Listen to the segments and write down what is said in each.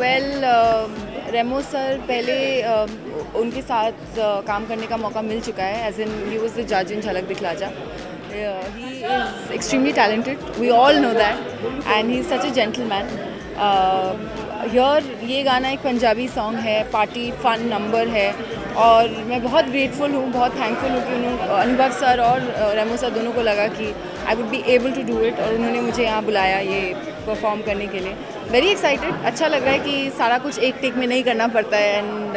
Well Remo sir पहले उनके साथ काम करने का मौका मिल चुका है as in he was the जज in Jhalak Dikhla Jaa. He is extremely talented, we all know that, and he is such a gentleman. Here ये गाना एक पंजाबी सॉन्ग है, पार्टी फन नंबर है और मैं बहुत ग्रेटफुल हूँ, बहुत थैंकफुल हूँ कि उन्होंने अनुभव सर और रेमो सर दोनों को लगा कि I would be able to do it और उन्होंने मुझे यहाँ बुलाया ये परफॉर्म करने के लिए. वेरी एक्साइटेड, अच्छा लग रहा है कि सारा कुछ एक टेक में नहीं करना पड़ता है and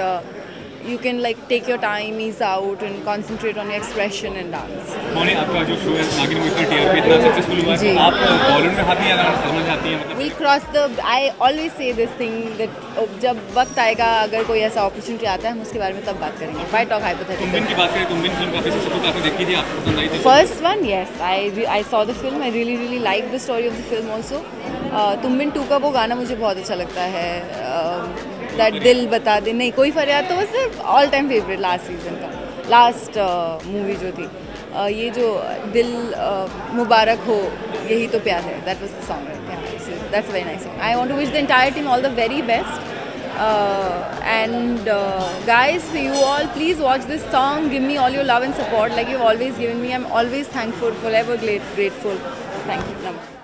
you can like take your time, ease out and concentrate on expression and dance. आपका जो शो है नागिन मुझ पर टीआरपी इतना सक्सेसफुल हुआ है, आप बॉलीवुड में हाथ नहीं लगाना चाहती हैं? मतलब will cross the, I always say this thing that जब वक्त आएगा, अगर कोई ऐसा अपॉर्चुनिटी आता है हम उसके बारे में तब बात करेंगे. इफ आई टॉक हाइपोथेटिकली, तुम बिन की बात करें, तुम बिन फिल्म काफी सक्सेसफुल, आपने देखी थी, आपको पसंद आई थी? First one yes, I saw the film, I really really like the story of the film also. Tum Bin 2 का वो गाना मुझे बहुत अच्छा लगता है, दैट दिल बता दे नहीं कोई फरियाद, तो वो all time favourite last season का, लास्ट मूवी जो थी. ये जो दिल मुबारक हो यही तो प्यार है, that was the song, that's very nice song. I want to wish the entire team all the very best and guys you all please watch this song, give me all your love and support like you always given me. I am always thankful, forever grateful. Thank you.